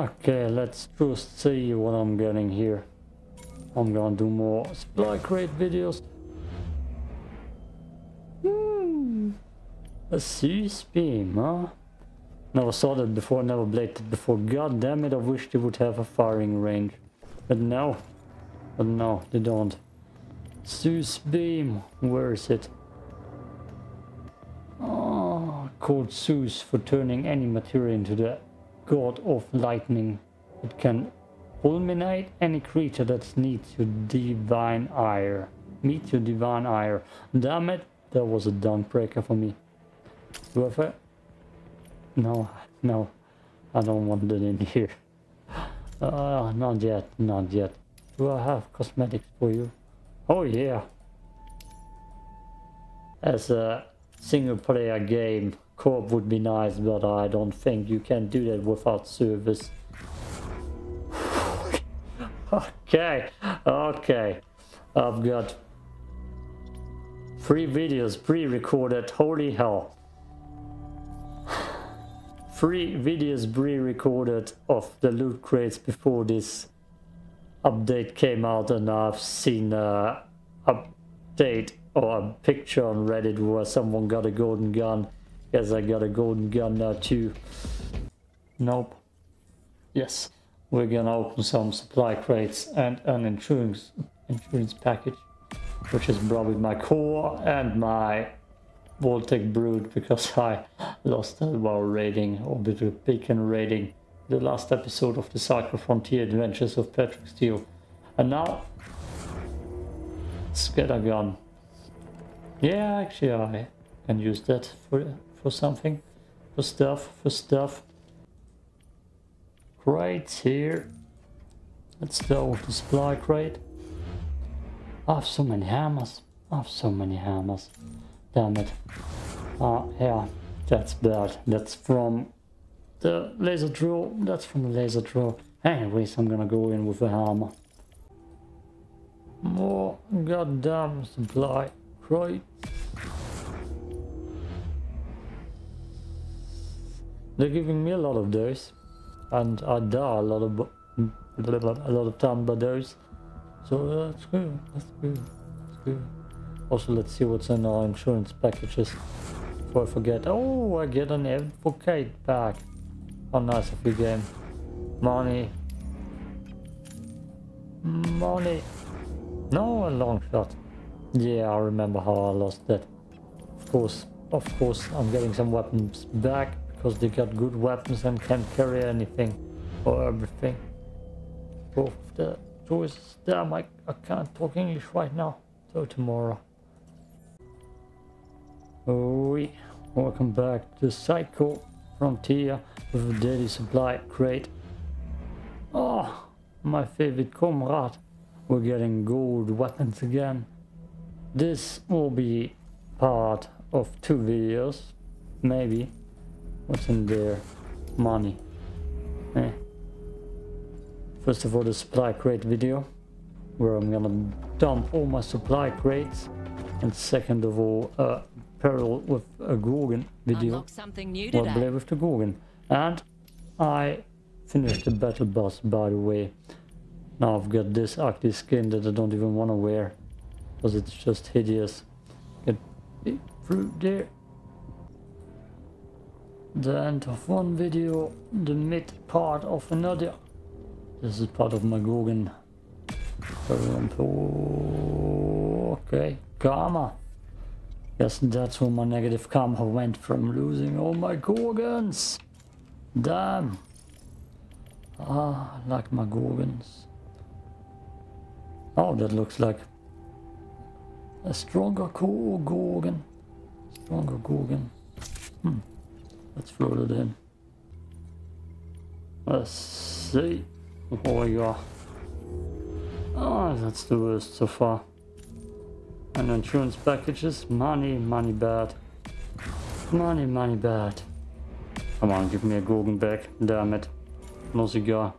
Okay, let's just see what I'm getting here. I'm gonna do more supply crate videos. A Zeus beam, huh? Never saw that before, never bladed it before. God damn it, I wish they would have a firing range. But no, they don't. Zeus beam, where is it? Oh, called Zeus for turning any material into the god of lightning. It can fulminate any creature that needs your divine ire. Meet your divine ire. Damn it, that was a Dawnbreaker for me. Do I have a... No, I don't want that in here. Not yet, not yet. Do I have cosmetics for you? Oh yeah. As a single player game, co-op would be nice, but I don't think you can do that without service. Okay. I've got 3 videos pre-recorded, holy hell. 3 videos pre-recorded of the loot crates before this update came out, and I've seen a update or a picture on Reddit where someone got a golden gun. Guess I got a golden gun now too. Nope. Yes, we're gonna open some supply crates and an insurance package, which is probably my core and my Vortec Brood, because I lost a WoW rating, or bit of beacon rating, the last episode of The Cycle Frontier Adventures of Patrick Steel. And now let's get a gun. Yeah, actually I can use that for something, for stuff. Crates here. Let's start with the supply crate. I have so many hammers. Damn it. Yeah, that's bad. That's from the laser drill. Anyways, I'm gonna go in with a hammer. More goddamn supply crates. They're giving me a lot of those, and I die a lot of time by those. So that's good. Also, let's see what's in our insurance packages before I forget. Oh, I get an advocate pack. How nice of you, game. Money. No, a long shot. Yeah, I remember how I lost that. Of course, I'm getting some weapons back because they got good weapons and can't carry anything or everything. Both of the choices. Damn, I can't talk English right now. So tomorrow. Welcome back to Cycle Frontier with a daily supply crate. Oh, my favorite Comrade. We're getting gold weapons again. This will be part of 2 videos, maybe. What's in there? Money. First of all, the supply crate video, where I'm gonna dump all my supply crates, and second of all, parallel with a Gorgon video, or play with the Gorgon. And I finished the battle boss, by the way. Now I've got this ugly skin that I don't even want to wear, because it's just hideous. Get through there. The end of one video, the mid part of another. This is part of my Gorgon. Okay, Karma. Yes, that's where my negative karma went from, losing all my Gorgons. Damn. I like my Gorgons. Oh, that looks like a stronger core Gorgon. Let's throw it in. Let's see. Oh yeah. Oh, that's the worst so far. And insurance packages, money bad. Come on, give me a Gorgon back, damn it. No cigar.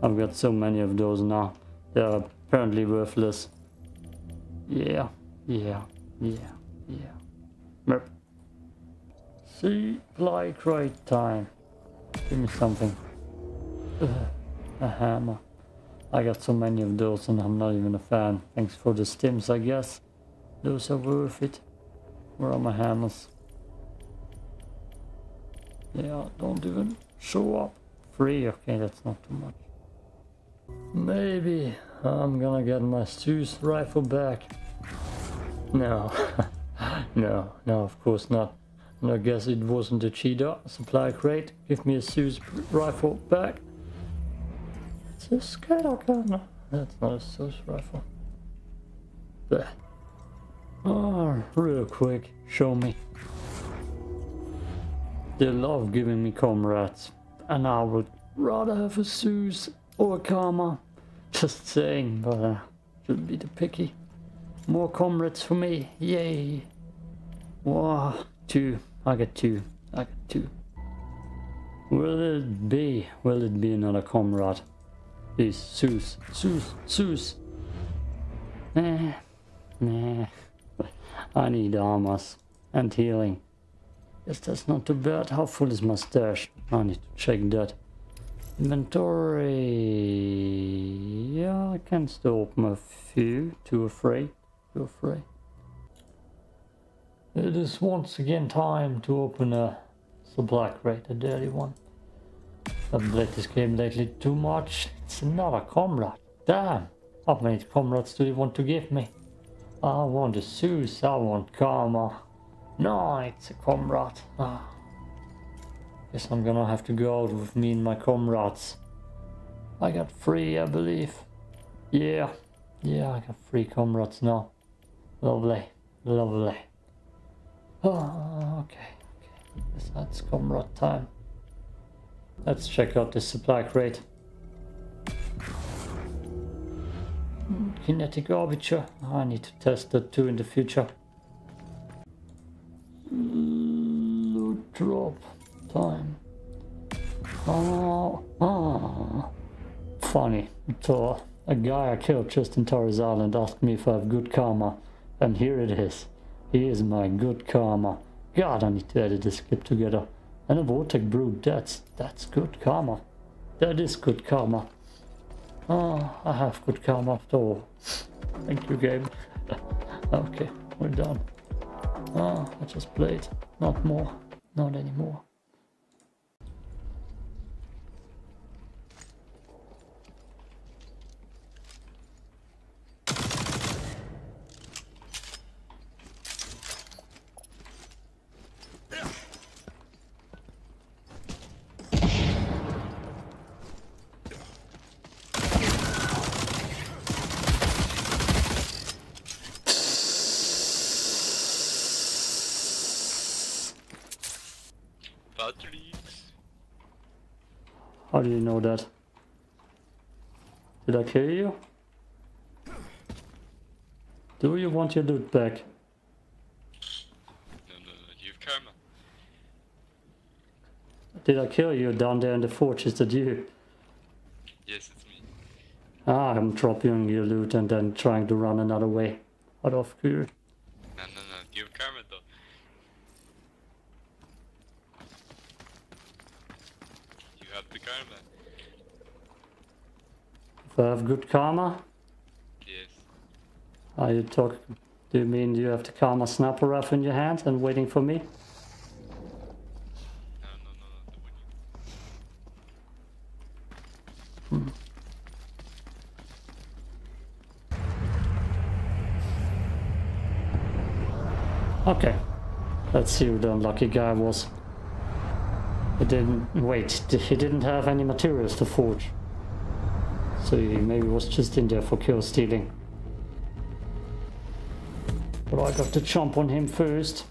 I've got so many of those now. They're apparently worthless. Yeah. Merp. See, like right time. Give me something. Ugh, a hammer. I got so many of those and I'm not even a fan. Thanks for the stims, I guess. Those are worth it. Where are my hammers? Yeah, don't even show up. Free, okay, that's not too much. Maybe I'm gonna get my Zeus rifle back. No. no, of course not. And I guess it wasn't a cheetah. Supply crate, give me a Zeus rifle back. It's a Scarab gun. That's not a Zeus rifle. Blech. Oh, real quick, show me. They love giving me comrades. And I would rather have a Zeus or a Karma. Just saying, but should be the picky. More comrades for me, yay. Wow, two, I get two, I get two. Will it be another comrade? Please, Zeus, Zeus, Zeus. Nah, I need armors and healing. Yes, that's not too bad. How full is my stash? I need to check that. Inventory. Yeah, I can still open a few. Two or three. It is once again time to open a supply crate, a dirty one. I've played this game lately too much. It's another comrade. Damn, how many comrades do they want to give me? I want a Zeus, I want Karma. No, it's a comrade. Ah. Guess I'm gonna have to go out with me and my comrades. I got three, I believe. Yeah, I got three comrades now. Lovely. Oh, okay. Guess that's comrade time. Let's check out the supply crate. Kinetic Arbiter. I need to test that too in the future. Loot drop time. Oh. Funny. So a guy I killed just in Taurus Island asked me if I have good karma, and here it is. Here's my good karma. God, I need to edit this clip together. And a Vortec Brood. That's good karma. That is good karma. Oh, I have good karma after all. Thank you, game. Okay, we're done. Oh, I just played. Not more. Not anymore. How do you know that? Did I kill you? Do you want your loot back? No, you have karma. Did I kill you down there in the forge? Is that you? Yes, it's me. Ah, I'm dropping your loot and then trying to run another way out of here. No, you have karma though. Karma. If I have good karma? Yes. Are you talking? Do you mean you have the karma snapper rifle in your hand and waiting for me? No. Okay. Let's see who the unlucky guy was. He didn't have any materials to forge. So he maybe was just in there for kill stealing. But I got to jump on him first.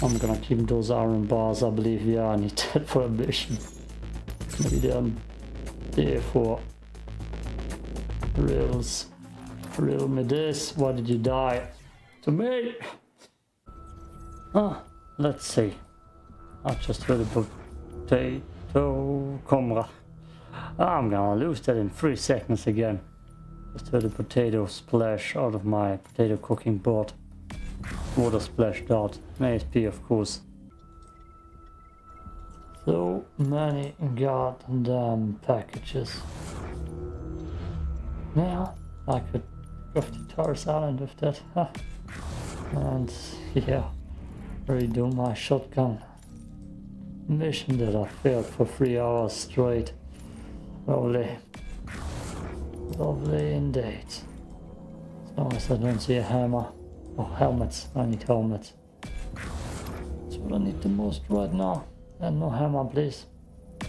I'm gonna keep those iron bars, I believe. Yeah, I need that for ambition. Maybe they're there for reals. Riddle me this. Why did you die? To me! Ah, let's see. I just heard a potato comrade. I'm gonna lose that in 3 seconds again. Just heard a potato splash out of my potato cooking board. Water splashed out. ASP, of course. So many goddamn packages. Now I could go to Taurus Island with that, and yeah, redo my shotgun mission that I failed for 3 hours straight. Lovely, lovely indeed. As long as I don't see a hammer. Oh, helmets, I need helmets. That's what I need the most right now. And no hammer, please.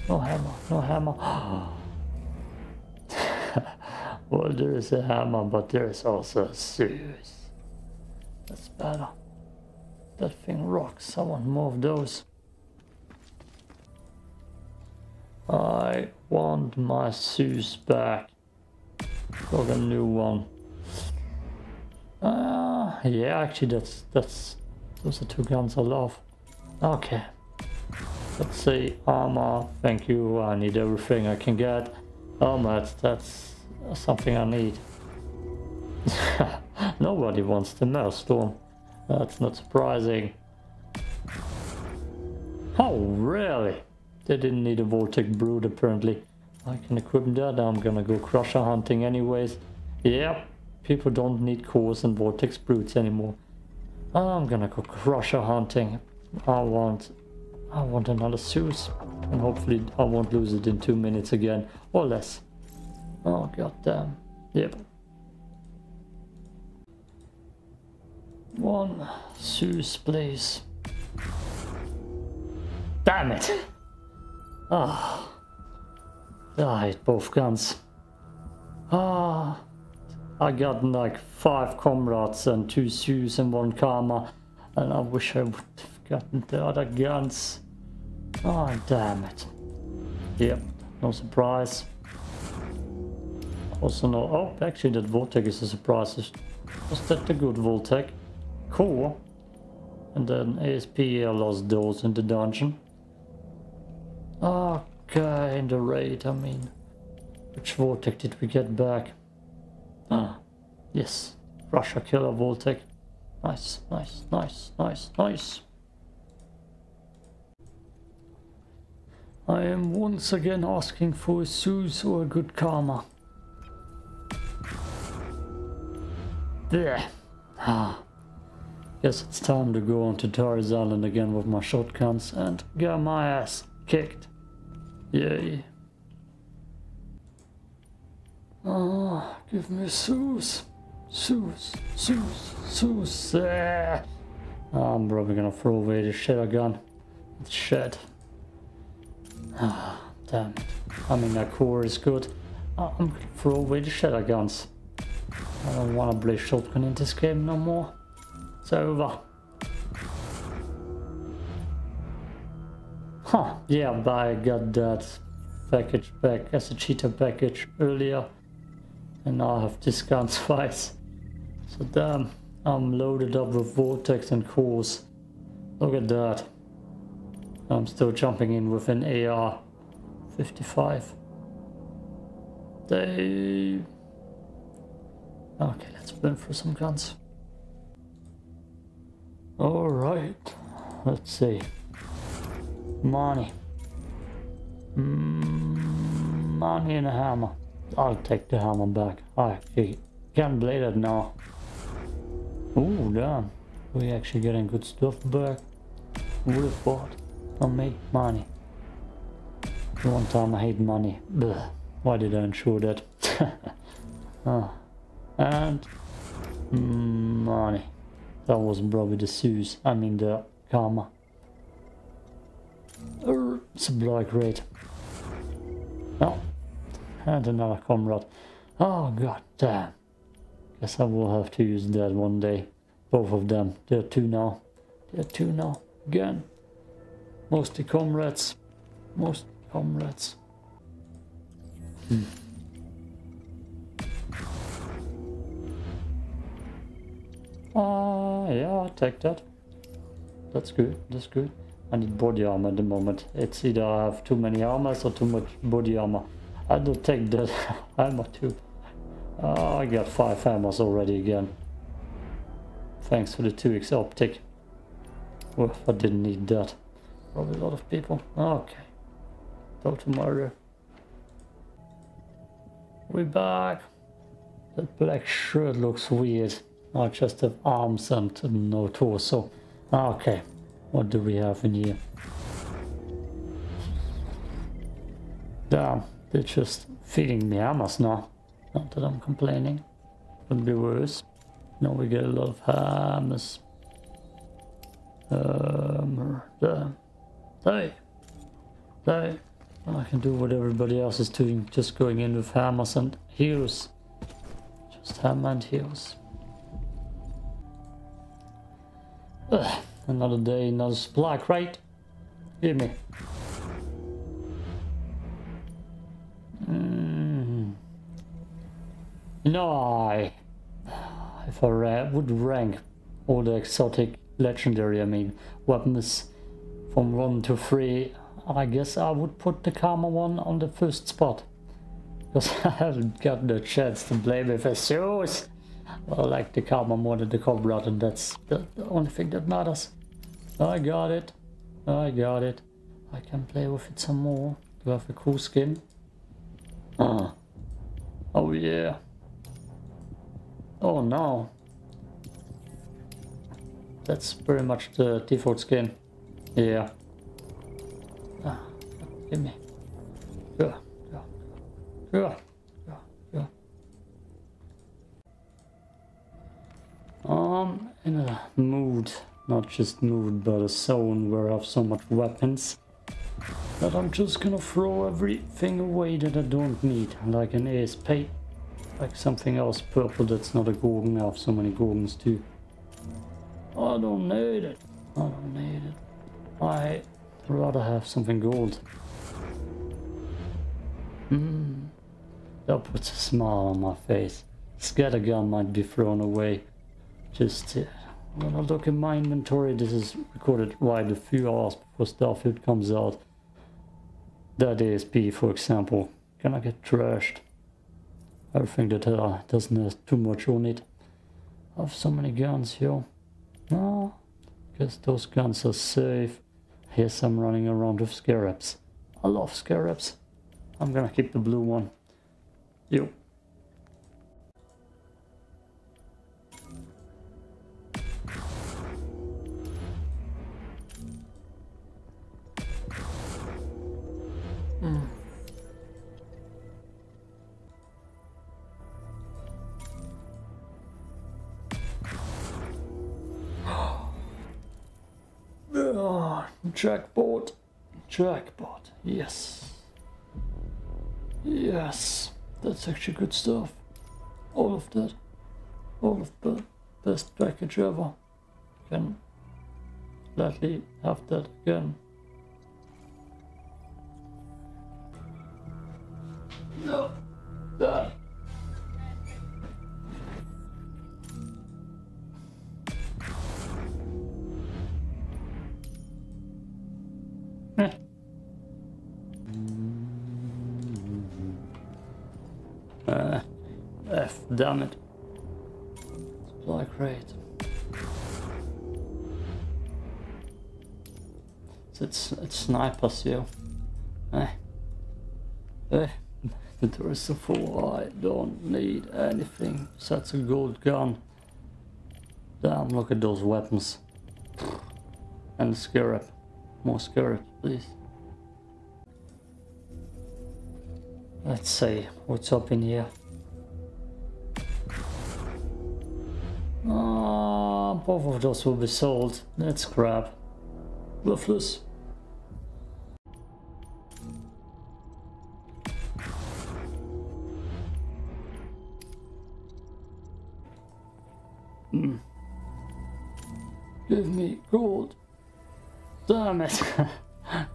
No hammer, no hammer. Well, there is a hammer, but there is also a Zeus. That's better. That thing rocks. Someone move those. I want my Zeus back. Got a new one. Yeah, actually, those are two guns I love. Okay. Let's see, armor, thank you, I need everything I can get. Helmet, that's something I need. Nobody wants the Maelstrom. That's not surprising. Oh, really? They didn't need a Vortec Brood, apparently. I can equip that, I'm gonna go crusher hunting anyways. Yep, people don't need cores and Vortex Broods anymore. I'm gonna go crusher hunting. I want another Zeus, and hopefully I won't lose it in 2 minutes again, or less. Oh, goddamn. Yep. One Zeus, please. Damn it! Ah. Oh, I hate both guns. Ah. I got like 5 Comrades and 2 Zeus and 1 Karma, and I wish I would have gotten the other guns. Oh, damn it. Yep, no surprise. Also no... Oh, actually that Vortec is a surprise. Was that the good Vortec? Cool. And then ASP, I lost those in the dungeon. Okay, in the raid, I mean. Which Vortec did we get back? Ah, yes. Russia Killer Vortec. Nice, nice, nice, nice, nice. I am once again asking for a Zeus or a good Karma. There. Ah. Guess it's time to go on to Taurus Island again with my shotguns and get my ass kicked. Yay. Ah, give me Zeus. Zeus, Zeus, Zeus. I'm probably gonna throw away the shatter gun. It's shed. Ah, damn it. I mean, that core is good. I'm gonna throw away the shatter guns. I don't wanna play shotgun in this game no more. It's over. Huh, yeah, but I got that package back as a cheetah package earlier. And now I have discounts twice. So damn, I'm loaded up with Vortex and cores. Look at that. I'm still jumping in with an AR-55. They... Okay, let's burn through some guns. Alright, let's see. Money. Money and a hammer. I'll take the hammer back. I can't play that now. Oh damn. We're actually getting good stuff back. Would have bought. I made money. One time I hate money. Blah. Why did I ensure that? Oh. And money. That was probably the Zeus. I mean the Karma. Supply crate. Oh. And another Comrade. Oh god damn. Guess I will have to use that one day. Both of them. There are two now. There are two now. Again. Mostly Comrades. Most Comrades. Hmm. Yeah, I'll take that. That's good, that's good. I need body armor at the moment. It's either I have too many armors or too much body armor. I don't take that hammer too. Oh, I got 5 hammers already again. Thanks for the 2x optic. Well, I didn't need that. Probably a lot of people. Okay. Total murder. We're back. That black shirt looks weird. I just have arms and no torso. Okay. What do we have in here? Damn. They're just feeding me hammers now. Not that I'm complaining. Could be worse. Now we get a lot of hammers. Hey. I can do what everybody else is doing, just going in with hammers and heroes. Just hammer and heroes. Ugh. Another day, another supply crate. Give me. No. If I would rank all the exotic, legendary, I mean, weapons from 1 to 3, I guess I would put the Karma one on the first spot. Because I haven't gotten the chance to play with Zeus. But I like the Karma more than the Cobra, and that's the only thing that matters. I got it. I can play with it some more. Do I have a cool skin? Oh yeah. Oh no. That's pretty much the default skin. Yeah. Give me. Yeah. In a mood, not just mood, but a zone where I have so much weapons that I'm just gonna throw everything away that I don't need, like an ASP, like something else purple that's not a Gorgon. I have so many Gorgons too. I don't need it. I'd rather have something gold. That puts a smile on my face. Scattergun might be thrown away. Just when I look in my inventory, this is recorded right a few hours before Starfield comes out. That ASP, for example, can I get trashed? Everything that doesn't have too much on it. I have so many guns here. No, because those guns are safe. Yes, I'm running around with Scarabs. I love Scarabs. I'm gonna keep the blue one. You. Jackpot, yes, that's actually good stuff. All of that, best package ever. Can gladly have that again. No, that. Damn it. Supply crate. It's snipers, yo. The Taurus is full. I don't need anything besides a gold gun. Damn, look at those weapons. And the Scarab. More Scarab, please. Let's see what's up in here. Both of those will be sold. That's crap. Worthless. Give me gold. Damn it.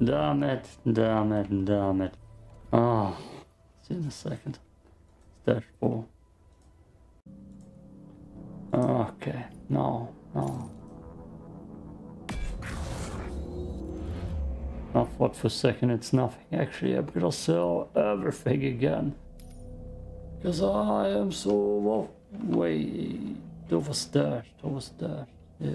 Damn it. Oh, see in a second. Stash 4. Okay, no. I thought for a second it's nothing. Actually, I'm gonna sell everything again. Because I am so way overstashed. Yeah.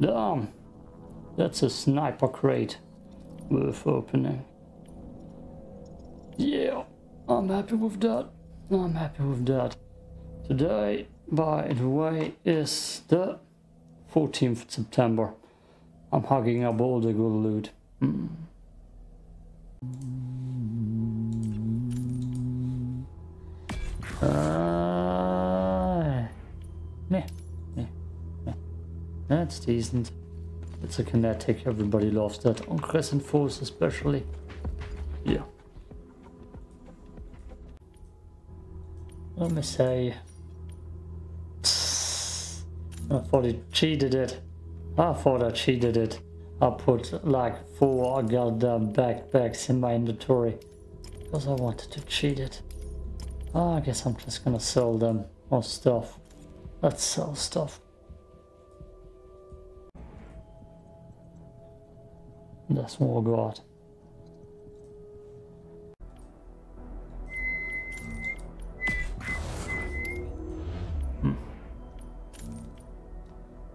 Damn! That's a sniper crate worth opening. Yeah, I'm happy with that. I'm happy with that. Today, by the way, is the 14th of September. I'm hugging up all the good loot. That's decent. It's a kinetic, everybody loves that. On Crescent Force especially. Yeah. Let me say... Psst. I thought it cheated it. I thought I cheated it. I put like 4 goddamn backpacks in my inventory. Because I wanted to cheat it. Oh, I guess I'm just gonna sell them. More stuff. Let's sell stuff. That's more God.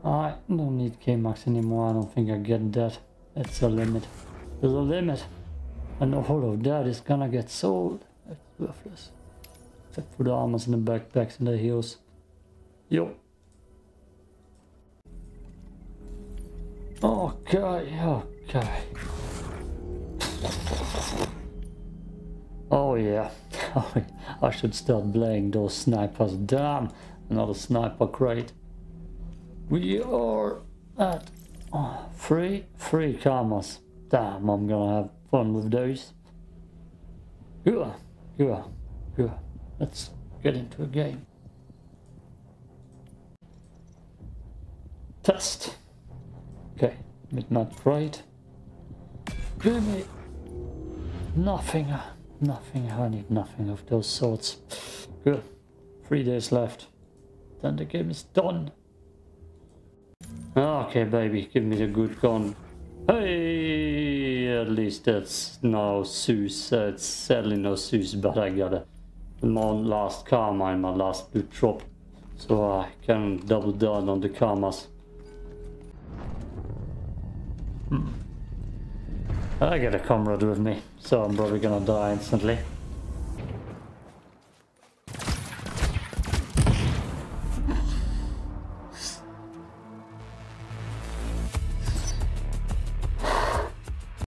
I don't need K-Max anymore. I don't think I get that. It's a limit. There's a limit. And all of that is gonna get sold. It's worthless. Except for the armors and the backpacks and the heels. Yo. Okay, okay. Oh yeah. I should start playing those snipers. Damn, another sniper crate. We are at 3 Karmas. Damn, I'm gonna have fun with those. Yeah. Let's get into a game. Test. Okay, midnight crate. Give me nothing, nothing, I need nothing of those sorts. Good. 3 days left. Then the game is done. Okay, baby, give me the good gun. Hey, at least that's no Zeus. It's sadly no Zeus, but I got a last Karma in my last blue drop. So I can double down on the Karmas. I got a comrade with me, so I'm probably gonna die instantly.